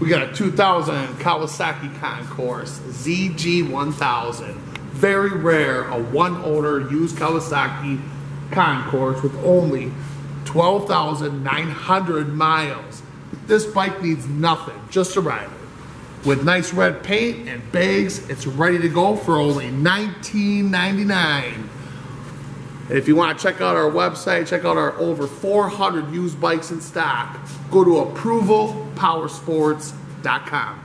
We got a 2000 Kawasaki Concourse ZG1000. Very rare, a one-owner used Kawasaki Concourse with only 12,900 miles. This bike needs nothing, just a rider. With nice red paint and bags, it's ready to go for only $19.99. If you want to check out our website, check out our over 400 used bikes in stock, go to approvalpowersports.com.